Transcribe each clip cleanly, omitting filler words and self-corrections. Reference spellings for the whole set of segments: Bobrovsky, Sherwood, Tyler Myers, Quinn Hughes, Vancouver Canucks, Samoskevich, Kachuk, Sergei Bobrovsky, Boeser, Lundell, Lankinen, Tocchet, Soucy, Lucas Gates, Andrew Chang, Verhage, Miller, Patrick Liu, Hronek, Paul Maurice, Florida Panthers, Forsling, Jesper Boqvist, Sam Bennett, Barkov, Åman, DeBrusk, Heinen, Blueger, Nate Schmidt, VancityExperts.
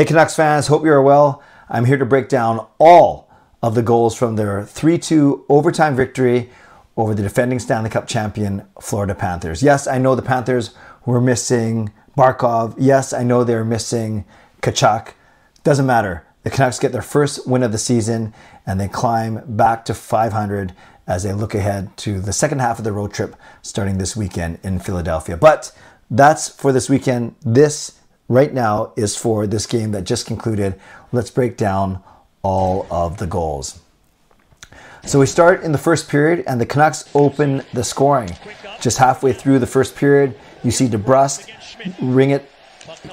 Hey Canucks fans, hope you're well. I'm here to break down all of the goals from their 3-2 overtime victory over the defending Stanley Cup champion Florida Panthers. Yes, I know the Panthers were missing Barkov. Yes, I know they're missing Kachuk. Doesn't matter. The Canucks get their first win of the season and they climb back to 500 as they look ahead to the second half of the road trip starting this weekend in Philadelphia. But that's for this weekend. This right now is for this game that just concluded. Let's break down all of the goals. So we start in the first period and the Canucks open the scoring. Just halfway through the first period, you see DeBrusk ring it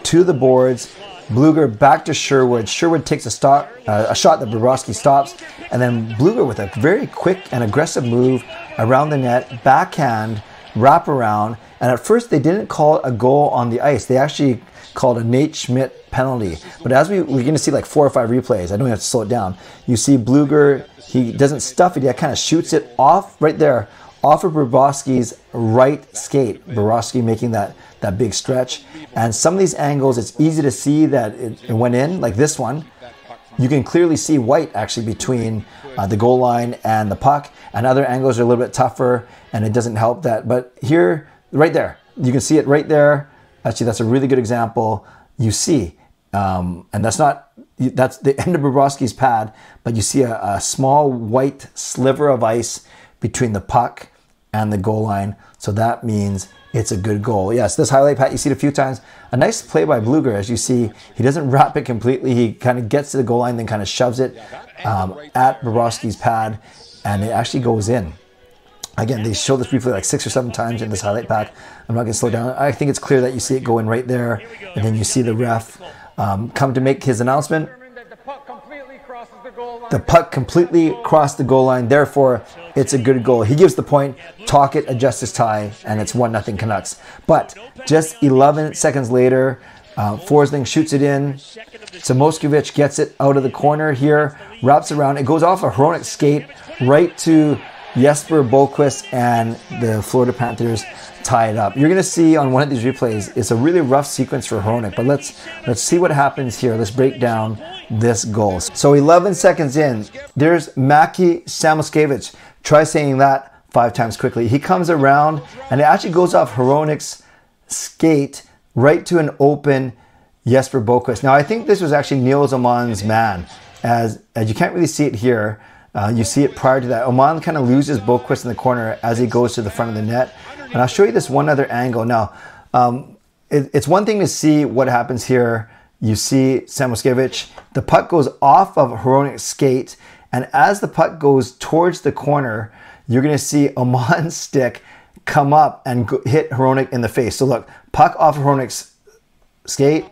to the boards. Blueger back to Sherwood. Sherwood takes a shot that Bobrovsky stops, and then Blueger with a very quick and aggressive move around the net, backhand, wraparound, and at first they didn't call a goal on the ice. They actually called a Nate Schmidt penalty. But as we're going to see like 4 or 5 replays, I don't have to slow it down. You see Blueger, he doesn't stuff it, he kind of shoots it off right there, off of Bobrovsky's right skate. Bobrovsky making that big stretch. And some of these angles, it's easy to see that it went in, like this one. You can clearly see white actually between the goal line and the puck, and other angles are a little bit tougher and it doesn't help that. But here, right there, you can see it right there. Actually, that's a really good example. You see, and that's the end of Bobrovsky's pad, but you see a small white sliver of ice between the puck and the goal line. So that means it's a good goal. Yes, this highlight, Pat, you see it a few times. A nice play by Blueger. As you see, he doesn't wrap it completely. He kind of gets to the goal line, then kind of shoves it at Bobrovsky's pad, and it actually goes in. Again, they show this replay like 6 or 7 times in this highlight pack. I'm not going to slow down. I think it's clear that you see it go in right there, and then you see the ref come to make his announcement. The puck completely crossed the goal line, therefore it's a good goal. He gives the point, Tocchet adjusts his tie, and it's 1-0 Canucks. But just 11 seconds later, Forsling shoots it in. Samoskevich gets it out of the corner here, wraps around. It goes off a Hronek skate right to Jesper Boqvist, and the Florida Panthers tie it up. You're going to see on one of these replays, it's a really rough sequence for Hronek, but let's see what happens here. Let's break down this goal. So 11 seconds in, there's Maki Samoskevich. Try saying that 5 times quickly. He comes around, and it actually goes off Hronek's skate right to an open Jesper Boqvist. Now, I think this was actually Niels Åman's man, as you can't really see it here. You see it prior to that. Åman kind of loses Boqvist in the corner as he goes to the front of the net. And I'll show you this one other angle. Now, it's one thing to see what happens here. You see Samoskevich. The puck goes off of Hronek's skate. And as the puck goes towards the corner, you're going to see Åman's stick come up and hit Hronek in the face. So look, puck off Hronek's skate.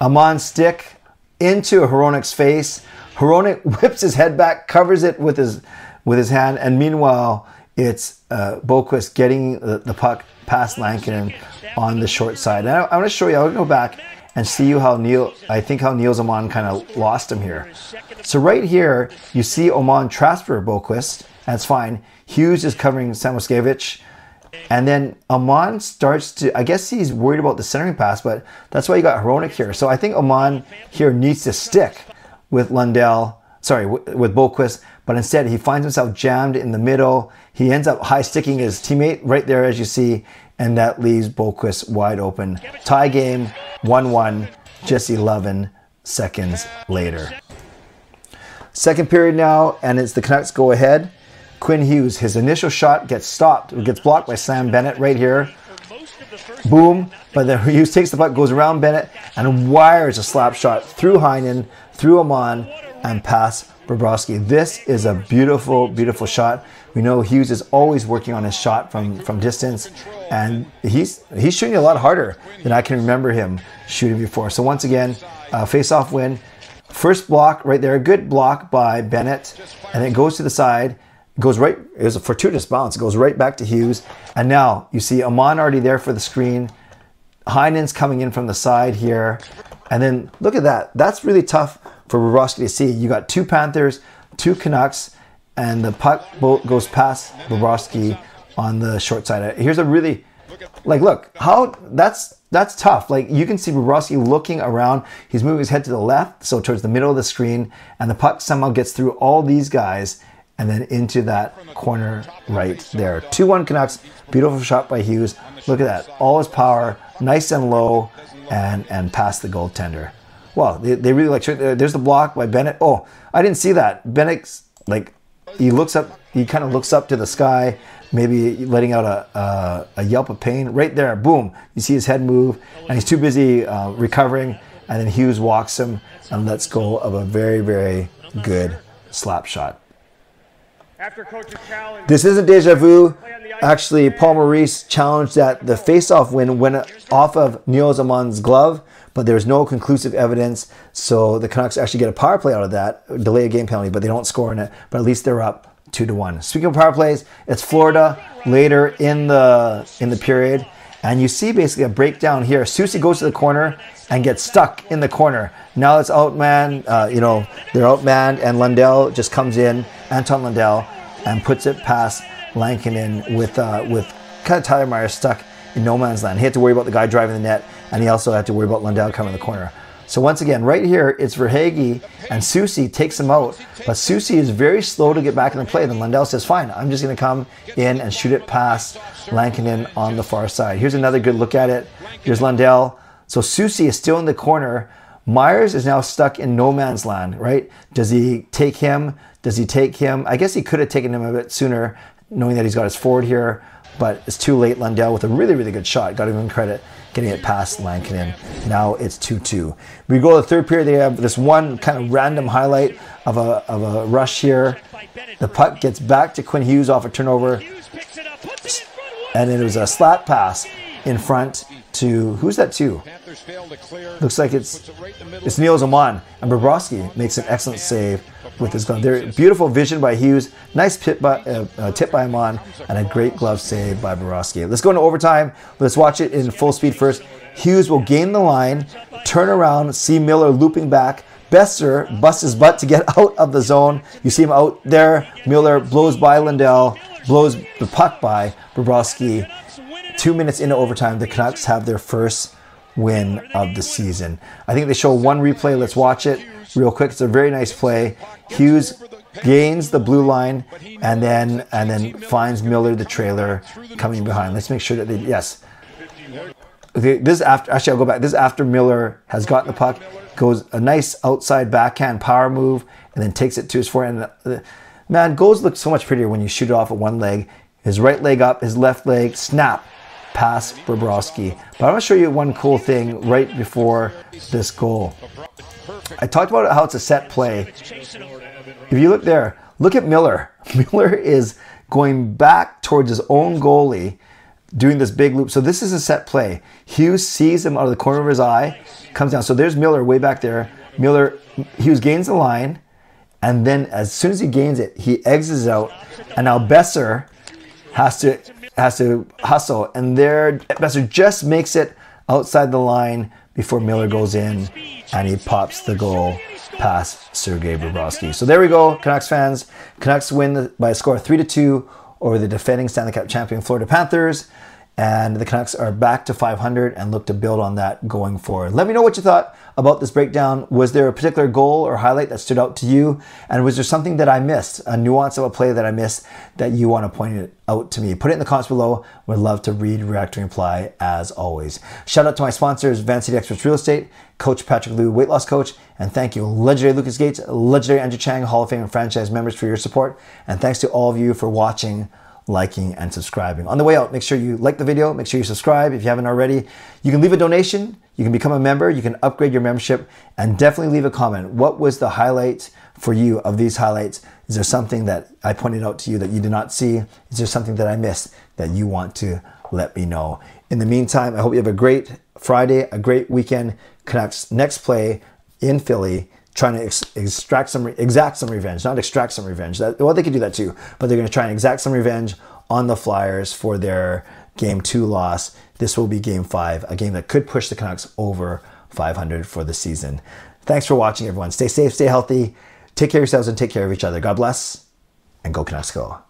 Åman's stick into Hronek's face. Hronek whips his head back, covers it with his hand, and meanwhile, it's Boqvist getting the puck past Lankinen on the short side. And I want to show you, I'll go back and see you how Niels Åman kind of lost him here. So right here, you see Åman transfer Boqvist, that's fine. Hughes is covering Samoskevich, and then Åman starts to, I guess he's worried about the centering pass, but that's why you got Hronek here. So I think Åman here needs to stick with Lundell, sorry, with Boqvist, but instead he finds himself jammed in the middle. He ends up high-sticking his teammate right there, as you see, and that leaves Boqvist wide open. Tie game, 1-1, just 11 seconds later. Second period now, and it's the Canucks go ahead. Quinn Hughes, his initial shot gets stopped. It gets blocked by Sam Bennett right here. Boom, but then Hughes takes the puck, goes around Bennett, and wires a slap shot through Heinen, through Åman, and past Bobrovsky. This is a beautiful, beautiful shot. We know Hughes is always working on his shot from distance, and he's shooting a lot harder than I can remember him shooting before. So once again, face-off win. First block right there, a good block by Bennett, and it goes to the side. Goes right, it was a fortuitous bounce, it goes right back to Hughes. And now you see Åman already there for the screen. Heinen's coming in from the side here. And then look at that. That's really tough for Bobrovsky to see. You got 2 Panthers, 2 Canucks, and the puck goes past Bobrovsky on the short side. Here's a really Like, look, that's tough. Like, you can see Bobrovsky looking around. He's moving his head to the left, so towards the middle of the screen, and the puck somehow gets through all these guys and then into that corner right there. 2-1 Canucks. Beautiful shot by Hughes. Look at that. All his power, nice and low, and past the goaltender. Wow, they really like... There's the block by Bennett. Oh, I didn't see that. Bennett's, like, he looks up. He kind of looks up to the sky, maybe letting out a yelp of pain. Right there, boom. You see his head move, and he's too busy recovering, and then Hughes walks him and lets go of a very, very good slap shot. This isn't deja vu. Actually, Paul Maurice challenged that the faceoff win went off of Niels Åman's glove, but there's no conclusive evidence, so the Canucks actually get a power play out of that, delay a game penalty, but they don't score in it, but at least they're up 2-1. Speaking of power plays, it's Florida later in the period, and you see basically a breakdown here. Soucy goes to the corner and gets stuck in the corner. Now it's outmanned, they're outmanned, and Lundell just comes in, Anton Lundell, and puts it past Lankinen with kind of Tyler Myers stuck in no man's land. He had to worry about the guy driving the net, and he also had to worry about Lundell coming in the corner. So once again, right here, it's Verhage, and Soucy takes him out. But Soucy is very slow to get back in the play. Then Lundell says, fine, I'm just going to come in and shoot it past Lankinen on the far side. Here's another good look at it. Here's Lundell. So Soucy is still in the corner. Myers is now stuck in no man's land, right? Does he take him? Does he take him? I guess he could have taken him a bit sooner, knowing that he's got his forward here. But it's too late. Lundell with a really, really good shot. Got to give him credit. Getting it past Lankinen. Now it's 2-2. We go to the third period. They have this one kind of random highlight of a rush here. The puck gets back to Quinn Hughes off a turnover, and it was a slap pass in front to who's that to? Looks like it's Niels Åman, and Bobrovsky makes an excellent save with his glove. There, beautiful vision by Hughes, nice tip by Åman, and a great glove save by Bobrovsky. Let's go into overtime. Let's watch it in full speed first. Hughes will gain the line, turn around, see Miller looping back. Boeser busts his butt to get out of the zone. You see him out there. Miller blows by Lundell, blows the puck by Bobrovsky. 2 minutes into overtime, the Canucks have their first win of the season. I think they show one replay. Let's watch it real quick. It's a very nice play. Hughes gains the blue line and then finds Miller, the trailer, coming behind. Let's make sure that they, yes. Okay, this is after, actually I'll go back. This is after Miller has gotten the puck, goes a nice outside backhand power move, and then takes it to his forehand. Man, goals look so much prettier when you shoot it off at one leg. His right leg up, his left leg, snap, past Bobrovsky. But I want to show you one cool thing right before this goal. I talked about how it's a set play. If you look there, look at Miller. Miller is going back towards his own goalie, doing this big loop. So this is a set play. Hughes sees him out of the corner of his eye, comes down. So there's Miller way back there. Miller, Hughes gains the line, and then as soon as he gains it, he exits out. And now Boeser has to hustle, and there Boeser just makes it outside the line before Miller goes in, and he pops the goal past Sergei Bobrovsky. So there we go, Canucks fans. Canucks win by a score of 3-2 over the defending Stanley Cup champion Florida Panthers, and the Canucks are back to 500 and look to build on that going forward. Let me know what you thought about this breakdown. Was there a particular goal or highlight that stood out to you? And was there something that I missed, a nuance of a play that I missed that you want to point it out to me? Put it in the comments below. Would love to read, react, and reply as always. Shout out to my sponsors, Van City Experts Real Estate, Coach Patrick Liu, weight loss coach, and thank you, legendary Lucas Gates, legendary Andrew Chang, Hall of Fame and franchise members, for your support. And thanks to all of you for watching, liking, and subscribing. On the way out, make sure you like the video, make sure you subscribe if you haven't already. You can leave a donation, you can become a member, you can upgrade your membership, and definitely leave a comment. What was the highlight for you of these highlights? Is there something that I pointed out to you that you did not see? Is there something that I missed that you want to let me know? In the meantime, I hope you have a great Friday, a great weekend. Canucks next play in Philly, trying to exact some revenge. Well, they could do that too, but they're going to try and exact some revenge on the Flyers for their Game 2 loss. This will be Game 5, a game that could push the Canucks over 500 for the season. Thanks for watching, everyone. Stay safe, stay healthy, take care of yourselves, and take care of each other. God bless, and go Canucks go.